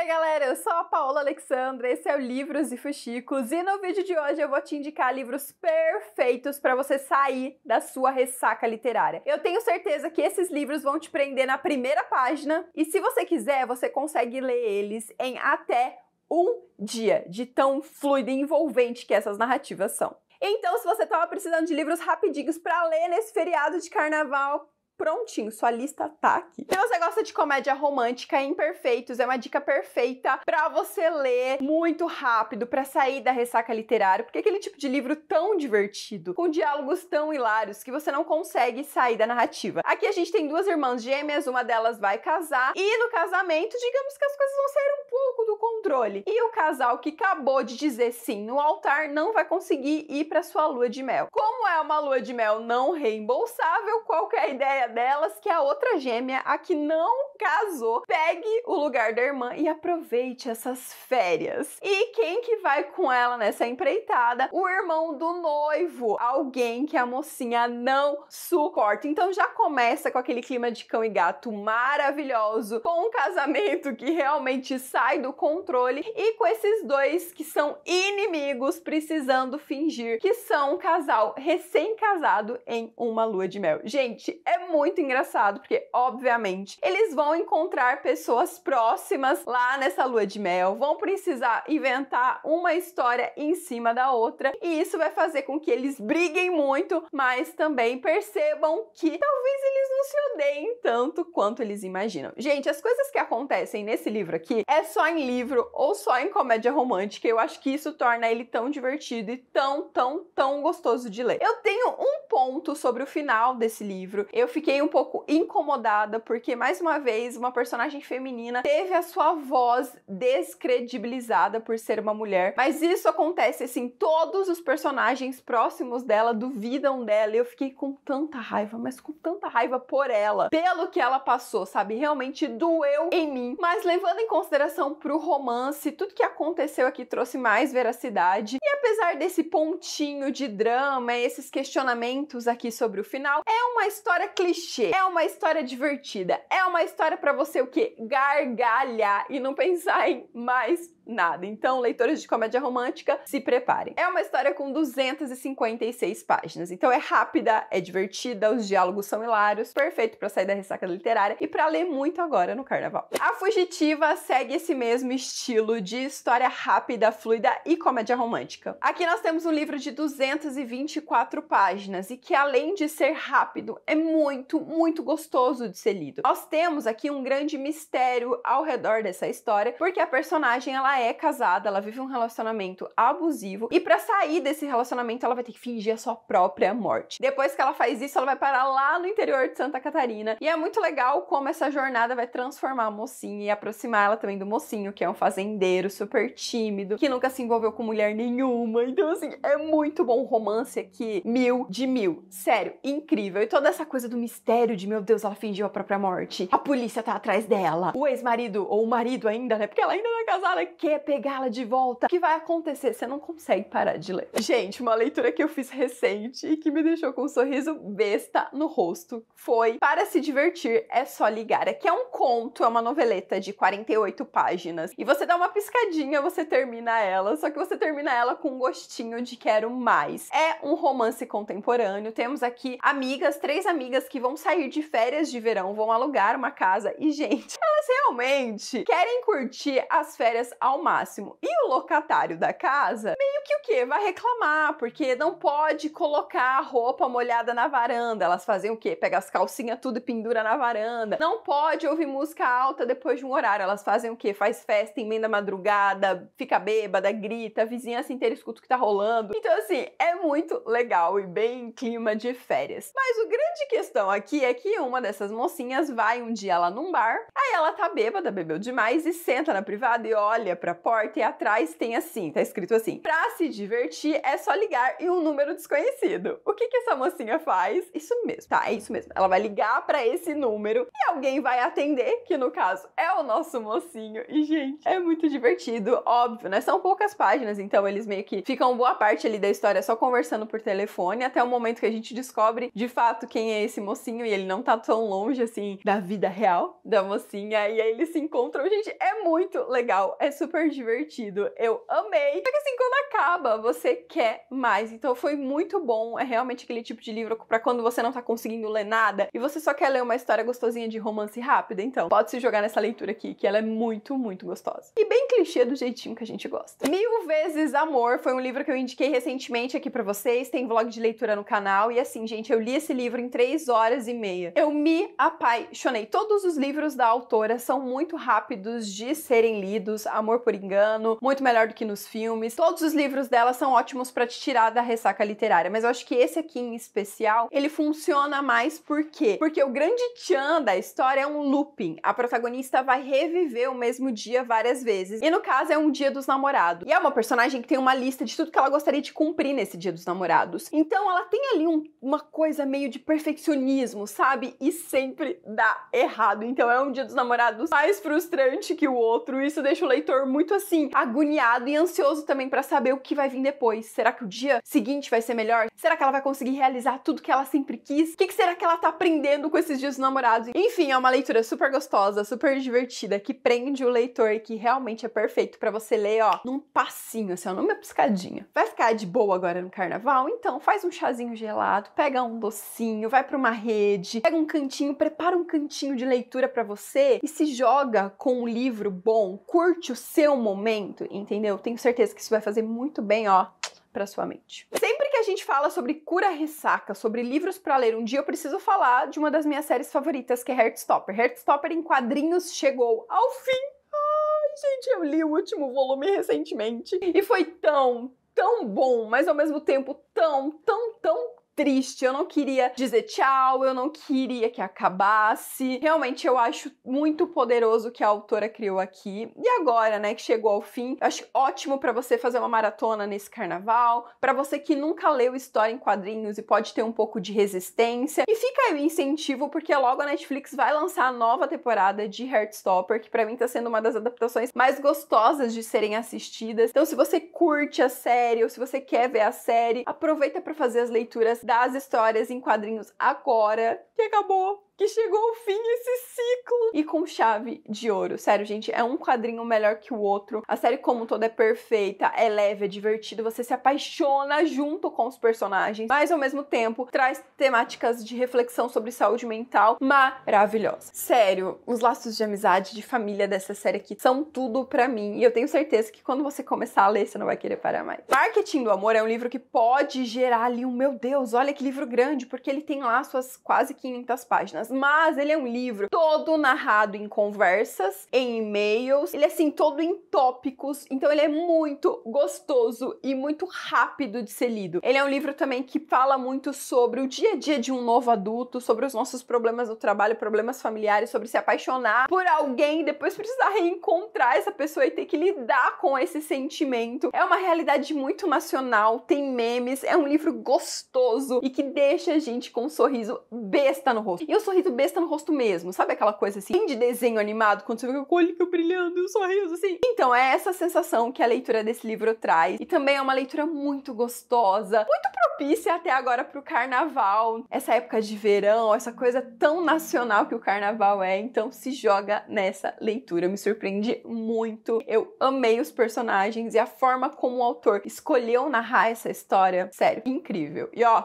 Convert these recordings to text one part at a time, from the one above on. Oi galera, eu sou a Paola Aleksandra, esse é o Livros e Fuxicos e no vídeo de hoje eu vou te indicar livros perfeitos para você sair da sua ressaca literária. Eu tenho certeza que esses livros vão te prender na primeira página e se você quiser, você consegue ler eles em até um dia, de tão fluido e envolvente que essas narrativas são. Então, se você estava precisando de livros rapidinhos para ler nesse feriado de carnaval, prontinho, sua lista tá aqui. Se você gosta de comédia romântica, Imperfeitos é uma dica perfeita pra você ler muito rápido, pra sair da ressaca literária, porque é aquele tipo de livro tão divertido, com diálogos tão hilários, que você não consegue sair da narrativa. Aqui a gente tem duas irmãs gêmeas, uma delas vai casar, e no casamento, digamos que as coisas vão sair um pouco do controle. E o casal que acabou de dizer sim no altar não vai conseguir ir pra sua lua de mel. Como é uma lua de mel não reembolsável, qualquer ideia delas que a outra gêmea, a que não casou, pegue o lugar da irmã e aproveite essas férias. E quem que vai com ela nessa empreitada? O irmão do noivo, alguém que a mocinha não suporta. Então já começa com aquele clima de cão e gato maravilhoso, com um casamento que realmente sai do controle e com esses dois que são inimigos precisando fingir que são um casal recém-casado em uma lua de mel. Gente, é muito engraçado, porque, obviamente, eles vão encontrar pessoas próximas lá nessa lua de mel, vão precisar inventar uma história em cima da outra, e isso vai fazer com que eles briguem muito, mas também percebam que talvez eles não se odeiem tanto quanto eles imaginam. Gente, as coisas que acontecem nesse livro aqui é só em livro ou só em comédia romântica, eu acho que isso torna ele tão divertido e tão gostoso de ler. Eu tenho um ponto sobre o final desse livro, eu fiquei um pouco incomodada porque, mais uma vez, uma personagem feminina teve a sua voz descredibilizada por ser uma mulher, mas isso acontece assim, todos os personagens próximos dela duvidam dela e eu fiquei com tanta raiva, mas com tanta raiva por ela, pelo que ela passou, sabe? Realmente doeu em mim, mas levando em consideração pro romance, tudo que aconteceu aqui trouxe mais veracidade e apesar desse pontinho de drama, esses questionamentos aqui sobre o final, é uma história clichê, é uma história divertida, é uma história pra você o quê? Gargalhar e não pensar em mais nada. Então, leitores de comédia romântica, se preparem. É uma história com 256 páginas, então é rápida, é divertida, os diálogos são hilários, perfeito pra sair da ressaca literária e pra ler muito agora no carnaval. A Fugitiva segue esse mesmo estilo de história rápida, fluida e comédia romântica. Aqui nós temos um livro de 224 páginas e que, além de ser rápido, é muito gostoso de ser lido. Nós temos aqui um grande mistério ao redor dessa história, porque a personagem, ela é casada, ela vive um relacionamento abusivo e pra sair desse relacionamento ela vai ter que fingir a sua própria morte. Depois que ela faz isso, ela vai parar lá no interior de Santa Catarina e é muito legal como essa jornada vai transformar a mocinha e aproximar ela também do mocinho, que é um fazendeiro super tímido, que nunca se envolveu com mulher nenhuma. Então, assim, é muito bom. O romance aqui, 1000 de 1000. Sério, incrível. E toda essa coisa do mistério de, meu Deus, ela fingiu a própria morte, a polícia tá atrás dela, o ex-marido, ou o marido ainda, né, porque ela ainda não é casada, quer pegá-la de volta. O que vai acontecer? Você não consegue parar de ler. Gente, uma leitura que eu fiz recente e que me deixou com um sorriso besta no rosto foi Para Se Divertir, É Só Ligar. Aqui é um conto, é uma noveleta de 48 páginas, e você dá uma piscadinha, você termina ela, só que você termina ela com um gostinho de quero mais. É um romance contemporâneo, temos aqui amigas, três amigas que vão sair de férias de verão, vão alugar uma casa e, gente, elas realmente querem curtir as férias ao máximo. E o locatário da casa, meio que o quê? Vai reclamar, porque não pode colocar a roupa molhada na varanda. Elas fazem o quê? Pega as calcinhas tudo e pendura na varanda. Não pode ouvir música alta depois de um horário. Elas fazem o quê? Faz festa, emenda madrugada, fica bêbada, grita, a vizinhança inteira escuta o que tá rolando. Então, assim, é muito legal e bem em clima de férias. Mas o grande questão aqui é que uma dessas mocinhas vai um dia lá num bar, aí ela tá bêbada, bebeu demais e senta na privada e olha pra porta e atrás tem assim, tá escrito assim, pra se divertir é só ligar e um número desconhecido. O que que essa mocinha faz? Isso mesmo, tá, é isso mesmo. Ela vai ligar pra esse número e alguém vai atender, que no caso é o nosso mocinho. E, gente, é muito divertido, óbvio, né? São poucas páginas, então eles meio que ficam boa parte ali da história só conversando por telefone telefone, até o momento que a gente descobre de fato quem é esse mocinho, e ele não tá tão longe assim da vida real da mocinha, e aí eles se encontram. Gente, é muito legal, é super divertido, eu amei. Só que assim, quando acaba, você quer mais, então foi muito bom. É realmente aquele tipo de livro pra quando você não tá conseguindo ler nada e você só quer ler uma história gostosinha de romance rápida, então pode se jogar nessa leitura aqui, que ela é muito, muito gostosa. E bem clichê do jeitinho que a gente gosta. Mil Vezes Amor foi um livro que eu indiquei recentemente aqui pra vocês, tem vlog de leitura no canal, e assim, gente, eu li esse livro em 3 horas e meia. Eu me apaixonei. Todos os livros da autora são muito rápidos de serem lidos, Amor por Engano, muito melhor do que nos filmes. Todos os livros dela são ótimos pra te tirar da ressaca literária, mas eu acho que esse aqui em especial, ele funciona mais por quê? Porque o grande tchan da história é um looping. A protagonista vai reviver o mesmo dia várias vezes, e no caso é um dia dos namorados. E é uma personagem que tem uma lista de tudo que ela gostaria de cumprir nesse dia dos namorados. Então ela tem ali uma coisa meio de perfeccionismo, sabe? E sempre dá errado. Então é um dia dos namorados mais frustrante que o outro. Isso deixa o leitor muito assim, agoniado e ansioso também pra saber o que vai vir depois. Será que o dia seguinte vai ser melhor? Será que ela vai conseguir realizar tudo que ela sempre quis? O que será que ela tá aprendendo com esses dias dos namorados? Enfim, é uma leitura super gostosa, super divertida, que prende o leitor e que realmente é perfeito pra você ler, ó, num passinho, assim, ó, numa piscadinha. Vai ficar de boa agora no carnaval? Então faz um chazinho gelado, pega um docinho, vai pra uma rede, pega um cantinho, prepara um cantinho de leitura pra você e se joga com um livro bom, curte o seu momento, entendeu? Tenho certeza que isso vai fazer muito bem, ó, pra sua mente. Sempre que a gente fala sobre cura ressaca, sobre livros pra ler um dia, eu preciso falar de uma das minhas séries favoritas, que é Heartstopper. Heartstopper em quadrinhos chegou ao fim. Ai, gente, eu li o último volume recentemente e foi tão, tão bom, mas ao mesmo tempo tão, tão, tão triste. Eu não queria dizer tchau, eu não queria que acabasse. Realmente eu acho muito poderoso o que a autora criou aqui. E agora, né, que chegou ao fim, acho ótimo pra você fazer uma maratona nesse carnaval, pra você que nunca leu história em quadrinhos e pode ter um pouco de resistência. E fica aí o incentivo, porque logo a Netflix vai lançar a nova temporada de Heartstopper, que pra mim tá sendo uma das adaptações mais gostosas de serem assistidas. Então se você curte a série ou se você quer ver a série, aproveita pra fazer as leituras das histórias em quadrinhos agora, que acabou, que chegou ao fim esse ciclo, e com chave de ouro. Sério, gente, é um quadrinho melhor que o outro. A série como um todo é perfeita, é leve, é divertido, você se apaixona junto com os personagens, mas ao mesmo tempo traz temáticas de reflexão sobre saúde mental maravilhosa. Sério, os laços de amizade, de família dessa série aqui são tudo pra mim, e eu tenho certeza que quando você começar a ler, você não vai querer parar mais. Marketing do Amor é um livro que pode gerar ali um, meu Deus, olha que livro grande, porque ele tem lá suas quase 500 páginas. Mas ele é um livro todo narrado em conversas, em e-mails, ele é assim, todo em tópicos, então ele é muito gostoso e muito rápido de ser lido. Ele é um livro também que fala muito sobre o dia a dia de um novo adulto, sobre os nossos problemas do trabalho, problemas familiares, sobre se apaixonar por alguém e depois precisar reencontrar essa pessoa e ter que lidar com esse sentimento. É uma realidade muito nacional, tem memes, é um livro gostoso e que deixa a gente com um sorriso besta no rosto. E eu sorriso besta no rosto mesmo, sabe aquela coisa assim, de desenho animado, quando você vê o olho brilhando e o sorriso assim? Então é essa sensação que a leitura desse livro traz, e também é uma leitura muito gostosa, muito propícia até agora pro carnaval, essa época de verão, essa coisa tão nacional que o carnaval é, então se joga nessa leitura, me surpreende muito, eu amei os personagens e a forma como o autor escolheu narrar essa história, sério, incrível, e ó,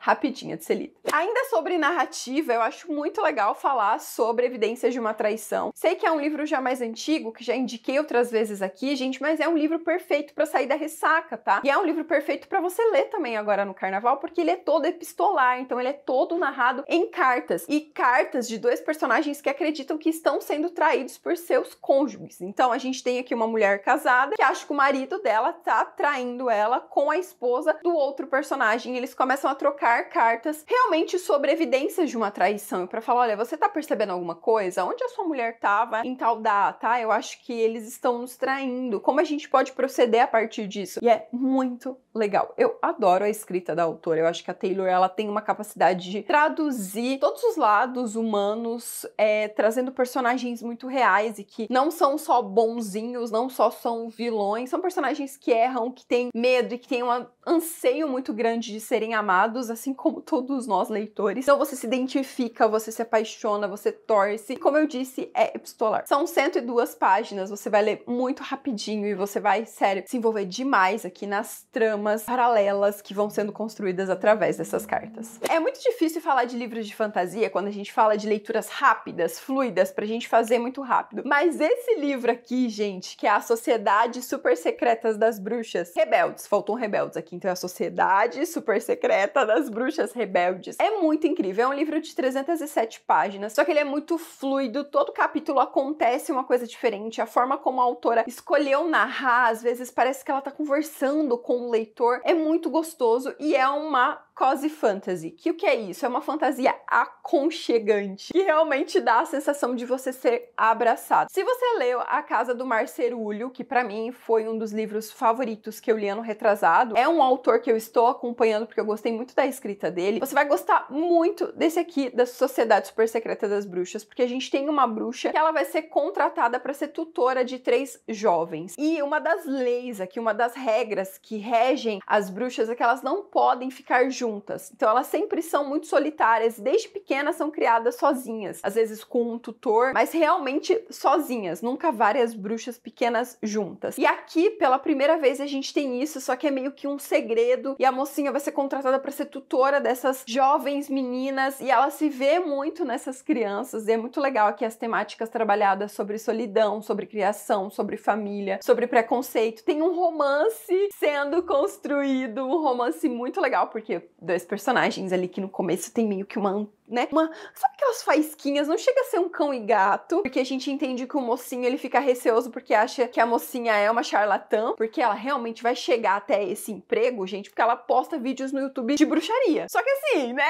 rapidinha de ser lida. Ainda sobre narrativa, eu acho muito legal falar sobre Evidências de uma Traição. Sei que é um livro já mais antigo, que já indiquei outras vezes aqui, gente, mas é um livro perfeito pra sair da ressaca, tá? E é um livro perfeito pra você ler também agora no carnaval, porque ele é todo epistolar, então ele é todo narrado em cartas. E cartas de dois personagens que acreditam que estão sendo traídos por seus cônjuges. Então a gente tem aqui uma mulher casada, que acha que o marido dela tá traindo ela com a esposa do outro personagem. Eles começam a trocar cartas realmente sobre evidências de uma traição, e pra falar, olha, você tá percebendo alguma coisa? Onde a sua mulher tava em tal data? Tá? Eu acho que eles estão nos traindo. Como a gente pode proceder a partir disso? E é muito legal. Eu adoro a escrita da autora, eu acho que a Taylor, ela tem uma capacidade de traduzir todos os lados humanos, trazendo personagens muito reais e que não são só bonzinhos, não só são vilões, são personagens que erram, que têm medo e que têm um anseio muito grande de serem amados, assim como todos nós leitores. Então você se identifica, você se apaixona, você torce, e como eu disse, é epistolar. São 102 páginas, você vai ler muito rapidinho e você vai, sério, se envolver demais aqui nas tramas paralelas que vão sendo construídas através dessas cartas. É muito difícil falar de livros de fantasia quando a gente fala de leituras rápidas, fluidas, pra gente fazer muito rápido. Mas esse livro aqui, gente, que é a Sociedade Super Secretas das Bruxas Rebeldes, faltou um rebeldes aqui, então é a Sociedade Super Secreta das Bruxas Rebeldes. É muito incrível, é um livro de 307 páginas, só que ele é muito fluido, todo capítulo acontece uma coisa diferente, a forma como a autora escolheu narrar, às vezes parece que ela tá conversando com o leitor, é muito gostoso e é uma cozy fantasy. Que o que é isso? É uma fantasia aconchegante, que realmente dá a sensação de você ser abraçado. Se você leu A Casa do Mar Cerulho, que pra mim foi um dos livros favoritos que eu li ano retrasado, é um autor que eu estou acompanhando porque eu gostei muito da escrita dele, você vai gostar muito desse aqui, da Sociedade Super Secreta das Bruxas, porque a gente tem uma bruxa que ela vai ser contratada para ser tutora de 3 jovens. E uma das leis aqui, uma das regras que regem as bruxas é que elas não podem ficar juntas. Então elas sempre são muito solitárias, desde pequenas são criadas sozinhas, às vezes com um tutor, mas realmente sozinhas, nunca várias bruxas pequenas juntas. E aqui pela primeira vez a gente tem isso, só que é meio que um segredo, e a mocinha vai ser contratada para ser tutora dessas jovens meninas, e ela se vê muito nessas crianças, e é muito legal aqui as temáticas trabalhadas sobre solidão, sobre criação, sobre família, sobre preconceito. Tem um romance sendo construído, um romance muito legal, porque 2 personagens ali que no começo tem meio que uma, né? Sabe aquelas faisquinhas? Não chega a ser um cão e gato, porque a gente entende que o mocinho ele fica receoso porque acha que a mocinha é uma charlatã, porque ela realmente vai chegar até esse emprego, gente, porque ela posta vídeos no YouTube de bruxaria. Só que assim, né?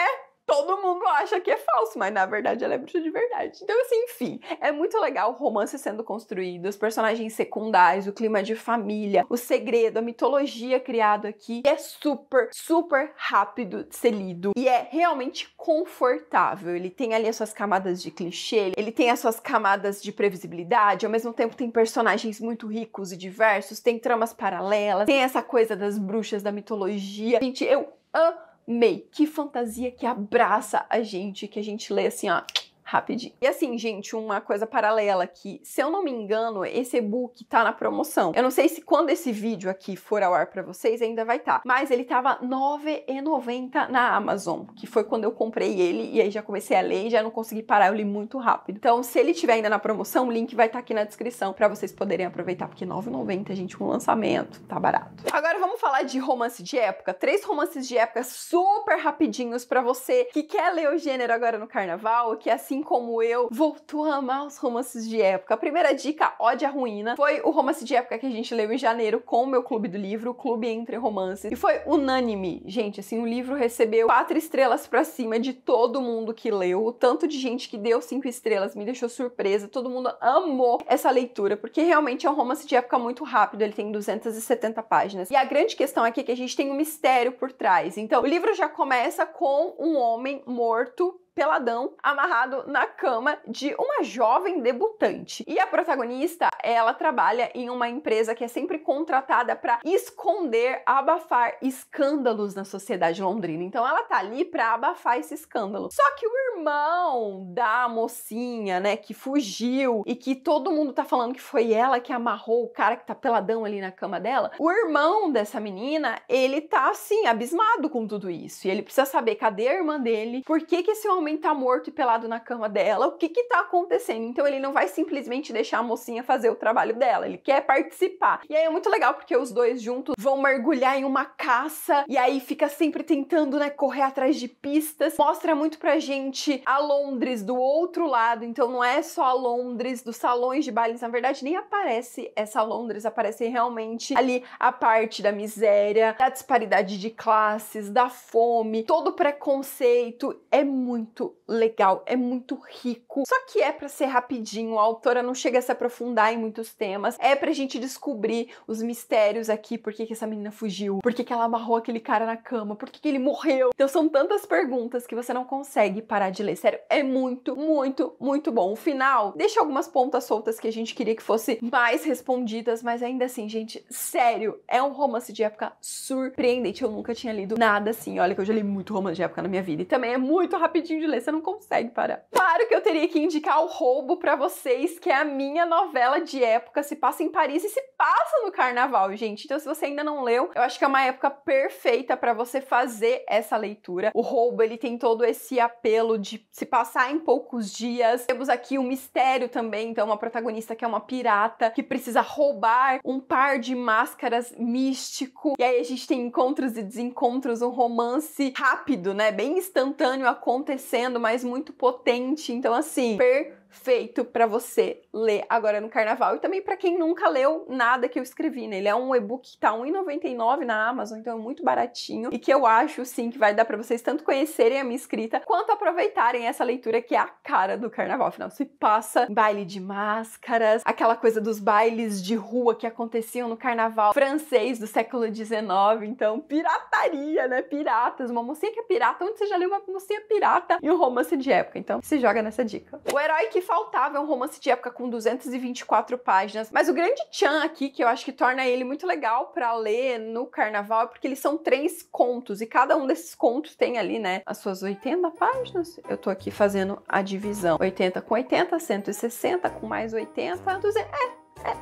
Todo mundo acha que é falso, mas na verdade ela é bruxa de verdade. Então assim, enfim, é muito legal o romance sendo construído, os personagens secundários, o clima de família, o segredo, a mitologia criado aqui. É super, super rápido de ser lido e é realmente confortável. Ele tem ali as suas camadas de clichê, ele tem as suas camadas de previsibilidade, ao mesmo tempo tem personagens muito ricos e diversos, tem tramas paralelas, tem essa coisa das bruxas, da mitologia. Gente, eu amei, que fantasia que abraça a gente, que a gente lê assim, ó, rapidinho. E assim, gente, uma coisa paralela aqui, se eu não me engano, esse e-book tá na promoção. Eu não sei se quando esse vídeo aqui for ao ar pra vocês ainda vai estar, mas ele tava R$ 9,90 na Amazon, que foi quando eu comprei ele, e aí já comecei a ler e já não consegui parar, eu li muito rápido. Então, se ele tiver ainda na promoção, o link vai estar aqui na descrição pra vocês poderem aproveitar, porque R$ 9,90, gente, um lançamento, tá barato. Agora vamos falar de romance de época, 3 romances de época super rapidinhos pra você que quer ler o gênero agora no carnaval, que assim como eu, voltou a amar os romances de época. A primeira dica, Ódio a Ruína, foi o romance de época que a gente leu em janeiro com o meu clube do livro, o Clube Entre Romances, e foi unânime. Gente, assim, o livro recebeu 4 estrelas pra cima de todo mundo que leu. O tanto de gente que deu 5 estrelas me deixou surpresa. Todo mundo amou essa leitura, porque realmente é um romance de época muito rápido, ele tem 270 páginas. E a grande questão aqui é que a gente tem um mistério por trás. Então, o livro já começa com um homem morto, peladão, amarrado na cama de uma jovem debutante. E a protagonista, ela trabalha em uma empresa que é sempre contratada para esconder, abafar escândalos na sociedade londrina. Então ela tá ali para abafar esse escândalo. Só que o irmão da mocinha, né, que fugiu e que todo mundo tá falando que foi ela que amarrou o cara que tá peladão ali na cama dela, o irmão dessa menina, ele tá assim, abismado com tudo isso. E ele precisa saber cadê a irmã dele, por que que esse homem tá morto e pelado na cama dela, o que que tá acontecendo? Então ele não vai simplesmente deixar a mocinha fazer o trabalho dela, ele quer participar. E aí é muito legal porque os dois juntos vão mergulhar em uma caça e aí fica sempre tentando, né, correr atrás de pistas. Mostra muito pra gente a Londres do outro lado, então não é só a Londres dos salões de bailes, na verdade nem aparece essa Londres, aparece realmente ali a parte da miséria, da disparidade de classes, da fome, todo o preconceito. É muito muito legal, é muito rico. Só que é pra ser rapidinho, a autora não chega a se aprofundar em muitos temas. É pra gente descobrir os mistérios aqui, por que que essa menina fugiu, por que que ela amarrou aquele cara na cama, por que que ele morreu. Então são tantas perguntas que você não consegue parar de ler. Sério, é muito, muito, muito bom. O final deixa algumas pontas soltas que a gente queria que fosse mais respondidas, mas ainda assim, gente, sério, é um romance de época surpreendente. Eu nunca tinha lido nada assim. Olha que eu já li muito romance de época na minha vida. E também é muito rapidinho de ler, você não consegue parar. Claro que eu teria que indicar O Roubo pra vocês, que é a minha novela de época, se passa em Paris e se passa no carnaval, gente. Então se você ainda não leu, eu acho que é uma época perfeita pra você fazer essa leitura. O Roubo, ele tem todo esse apelo de se passar em poucos dias. Temos aqui um mistério também, então uma protagonista que é uma pirata, que precisa roubar um par de máscaras místico. E aí a gente tem encontros e desencontros, um romance rápido, né? Bem instantâneo acontecendo, mas muito potente. Então assim, perfeito pra você ler agora no carnaval. E também pra quem nunca leu nada que eu escrevi, né? Ele é um e-book que tá R$1,99 na Amazon, então é muito baratinho. E que eu acho, sim, que vai dar pra vocês tanto conhecerem a minha escrita, quanto aproveitarem essa leitura que é a cara do carnaval. Afinal, se passa baile de máscaras, aquela coisa dos bailes de rua que aconteciam no carnaval francês do século XIX. Então, pirataria, né? Piratas. Uma mocinha que é pirata. Onde você já leu uma mocinha pirata e um romance de época? Então, se joga nessa dica. O Herói Que Faltava é um romance de época com 224 páginas, mas o grande tchan aqui que eu acho que torna ele muito legal pra ler no carnaval é porque eles são 3 contos, e cada um desses contos tem ali, né, as suas 80 páginas. Eu tô aqui fazendo a divisão 80 com 80, 160 com mais 80, 200,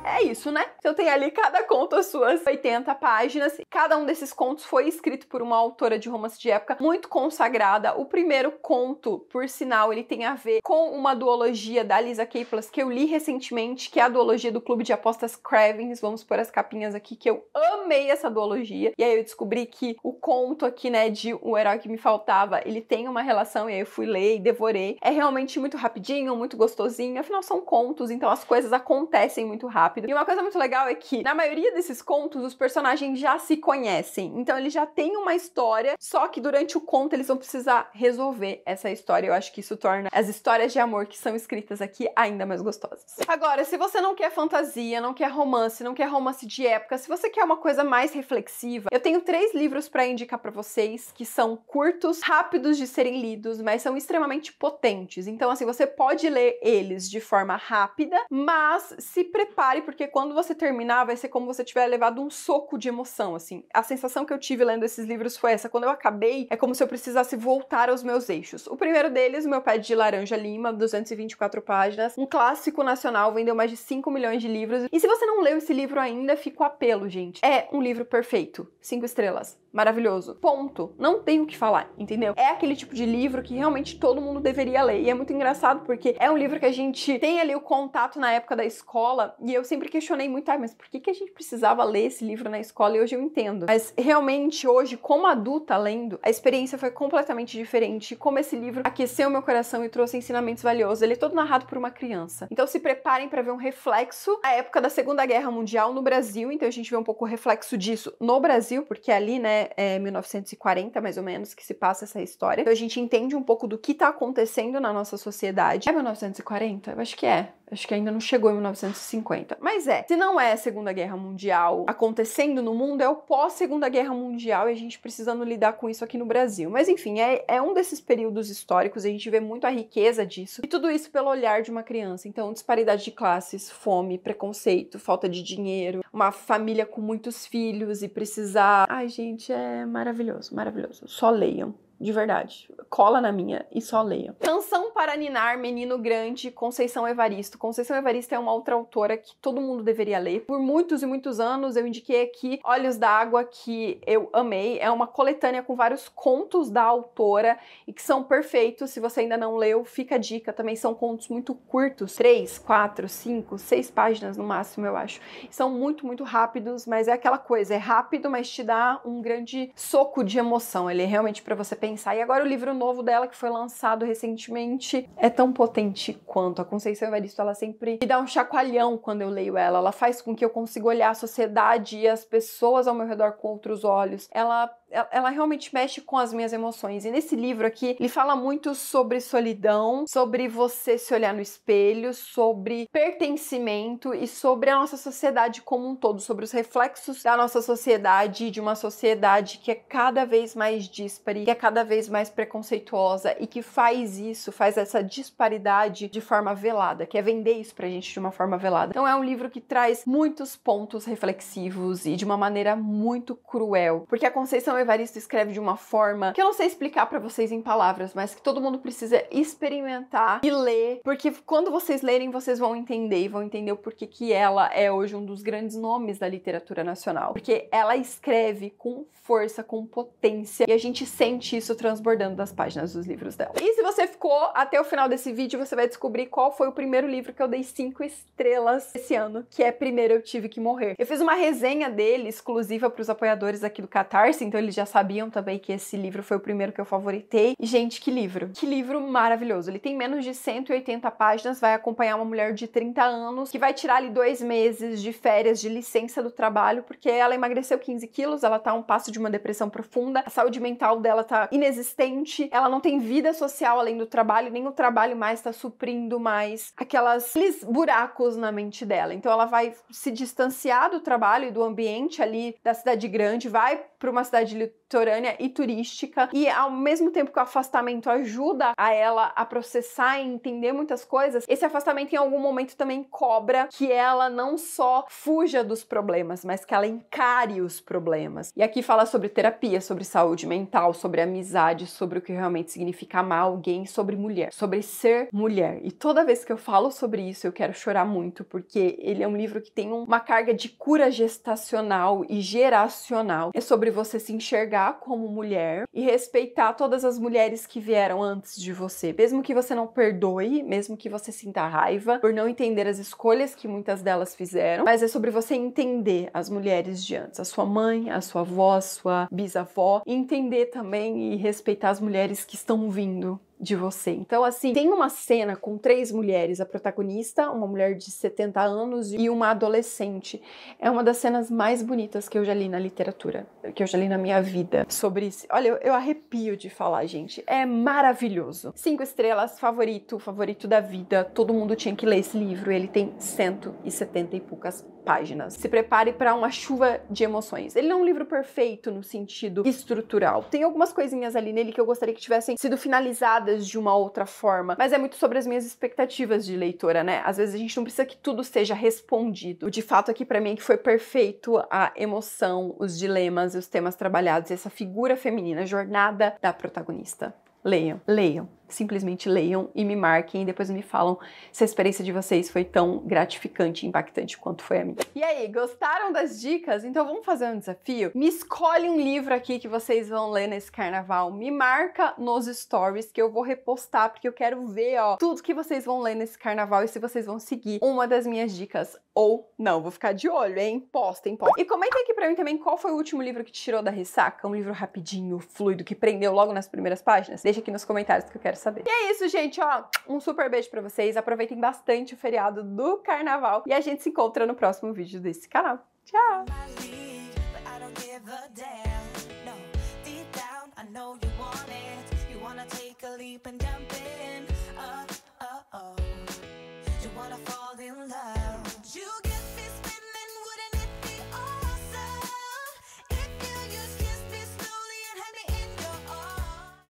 é isso, né? Então tem ali cada conto as suas 80 páginas. Cada um desses contos foi escrito por uma autora de romance de época muito consagrada. O primeiro conto, por sinal, ele tem a ver com uma duologia da Lisa Kepler que eu li recentemente, que é a duologia do Clube de Apostas Cravens. Vamos pôr as capinhas aqui, que eu amei essa duologia. E aí eu descobri que o conto aqui, né, de O Herói Que Me Faltava, ele tem uma relação, e aí eu fui ler e devorei. É realmente muito rapidinho, muito gostosinho. Afinal, são contos, então as coisas acontecem muito rápido. E uma coisa muito legal é que na maioria desses contos, os personagens já se conhecem, então eles já têm uma história, só que durante o conto eles vão precisar resolver essa história. Eu acho que isso torna as histórias de amor que são escritas aqui ainda mais gostosas. Agora, se você não quer fantasia, não quer romance, não quer romance de época, se você quer uma coisa mais reflexiva, eu tenho 3 livros pra indicar pra vocês, que são curtos, rápidos de serem lidos, mas são extremamente potentes. Então assim, você pode ler eles de forma rápida, mas se prepare, porque quando você terminar, vai ser como se você tiver levado um soco de emoção, assim. A sensação que eu tive lendo esses livros foi essa. Quando eu acabei, é como se eu precisasse voltar aos meus eixos. O primeiro deles, Meu Pé de Laranja Lima, 224 páginas. Um clássico nacional, vendeu mais de 5 milhões de livros. E se você não leu esse livro ainda, fica o apelo, gente. É um livro perfeito. 5 estrelas. Maravilhoso. Ponto. Não tem o que falar, entendeu? É aquele tipo de livro que realmente todo mundo deveria ler. E é muito engraçado porque é um livro que a gente tem ali o contato na época da escola. E eu sempre questionei muito, mas por que que a gente precisava ler esse livro na escola? E hoje eu entendo. Mas realmente hoje, como adulta lendo, a experiência foi completamente diferente. Como esse livro aqueceu meu coração e trouxe ensinamentos valiosos. Ele é todo narrado por uma criança. Então se preparem para ver um reflexo da época da Segunda Guerra Mundial no Brasil. Então a gente vê um pouco o reflexo disso no Brasil, porque ali, né, é 1940 mais ou menos que se passa essa história. Então a gente entende um pouco do que tá acontecendo na nossa sociedade. É 1940? Eu acho que é. Acho que ainda não chegou em 1950. Mas é, se não é a Segunda Guerra Mundial acontecendo no mundo, é o pós-Segunda Guerra Mundial e a gente precisando lidar com isso aqui no Brasil. Mas enfim, é um desses períodos históricos, a gente vê muito a riqueza disso. E tudo isso pelo olhar de uma criança. Então, disparidade de classes, fome, preconceito, falta de dinheiro, uma família com muitos filhos e precisar... Ai, gente, é maravilhoso, maravilhoso. Só leiam. De verdade, cola na minha e só leia. Canção para Ninar, Menino Grande, Conceição Evaristo. Conceição Evaristo é uma outra autora que todo mundo deveria ler. Por muitos e muitos anos eu indiquei aqui Olhos d'Água, que eu amei. É uma coletânea com vários contos da autora e que são perfeitos. Se você ainda não leu, fica a dica. Também são contos muito curtos, 3, 4, 5, 6 páginas no máximo, eu acho. São muito, muito rápidos, mas é aquela coisa, é rápido, mas te dá um grande soco de emoção. Ele é realmente pra você pensar. E agora o livro novo dela, que foi lançado recentemente, é tão potente quanto. A Conceição Evaristo, ela sempre me dá um chacoalhão quando eu leio ela. Ela faz com que eu consiga olhar a sociedade e as pessoas ao meu redor com outros olhos. Ela ela realmente mexe com as minhas emoções. E nesse livro aqui, ele fala muito sobre solidão, sobre você se olhar no espelho, sobre pertencimento e sobre a nossa sociedade como um todo, sobre os reflexos da nossa sociedade, de uma sociedade que é cada vez mais díspare, que é cada vez mais preconceituosa e que faz isso, faz essa disparidade de forma velada, que é vender isso pra gente de uma forma velada. Então é um livro que traz muitos pontos reflexivos e de uma maneira muito cruel, porque a Conceição Evaristo escreve de uma forma que eu não sei explicar pra vocês em palavras, mas que todo mundo precisa experimentar e ler, porque quando vocês lerem, vocês vão entender e vão entender o porquê que ela é hoje um dos grandes nomes da literatura nacional, porque ela escreve com força, com potência, e a gente sente isso transbordando das páginas dos livros dela. E se você ficou até o final desse vídeo, você vai descobrir qual foi o primeiro livro que eu dei 5 estrelas esse ano, que é Primeiro Eu Tive Que Morrer. Eu fiz uma resenha dele exclusiva para os apoiadores aqui do Catarse, então eles já sabiam também que esse livro foi o primeiro que eu favoritei. E, gente, que livro maravilhoso. Ele tem menos de 180 páginas, vai acompanhar uma mulher de 30 anos, que vai tirar ali 2 meses de férias, de licença do trabalho, porque ela emagreceu 15 quilos, ela tá a um passo de uma depressão profunda, a saúde mental dela tá inexistente, ela não tem vida social além do trabalho, nem o trabalho mais tá suprindo mais aqueles buracos na mente dela. Então ela vai se distanciar do trabalho e do ambiente ali da cidade grande, vai para uma cidade litorânea e turística, e ao mesmo tempo que o afastamento ajuda a ela a processar e entender muitas coisas, esse afastamento em algum momento também cobra que ela não só fuja dos problemas, mas que ela encare os problemas. E aqui fala sobre terapia, sobre saúde mental, sobre amizade, sobre o que realmente significa amar alguém, sobre mulher, sobre ser mulher. E toda vez que eu falo sobre isso, eu quero chorar muito, porque ele é um livro que tem uma carga de cura gestacional e geracional. É sobre você se enxergar como mulher e respeitar todas as mulheres que vieram antes de você. Mesmo que você não perdoe, mesmo que você sinta raiva por não entender as escolhas que muitas delas fizeram, mas é sobre você entender as mulheres de antes, a sua mãe, a sua avó, a sua bisavó, e entender também e respeitar as mulheres que estão vindo de você. Então, assim, tem uma cena com 3 mulheres, a protagonista, uma mulher de 70 anos e uma adolescente. É uma das cenas mais bonitas que eu já li na literatura, que eu já li na minha vida sobre isso. Olha, eu arrepio de falar, gente. É maravilhoso. 5 estrelas, favorito, favorito da vida. Todo mundo tinha que ler esse livro. Ele tem 170 e poucas páginas. Se prepare para uma chuva de emoções. Ele não é um livro perfeito no sentido estrutural. Tem algumas coisinhas ali nele que eu gostaria que tivessem sido finalizadas de uma outra forma, mas é muito sobre as minhas expectativas de leitora, né? Às vezes a gente não precisa que tudo seja respondido. De fato, aqui pra mim é que foi perfeito a emoção, os dilemas, os temas trabalhados, essa figura feminina, a jornada da protagonista. Leiam, leiam, simplesmente leiam e me marquem e depois me falam se a experiência de vocês foi tão gratificante e impactante quanto foi a minha. E aí, gostaram das dicas? Então vamos fazer um desafio? Me escolhe um livro aqui que vocês vão ler nesse carnaval, me marca nos stories que eu vou repostar, porque eu quero ver, ó, tudo que vocês vão ler nesse carnaval e se vocês vão seguir uma das minhas dicas ou não. Vou ficar de olho, hein? Postem, postem. E comentem aqui pra mim também qual foi o último livro que te tirou da ressaca, um livro rapidinho, fluido, que prendeu logo nas primeiras páginas. Deixa aqui nos comentários que eu quero saber. E é isso, gente, ó, um super beijo pra vocês, aproveitem bastante o feriado do carnaval e a gente se encontra no próximo vídeo desse canal. Tchau!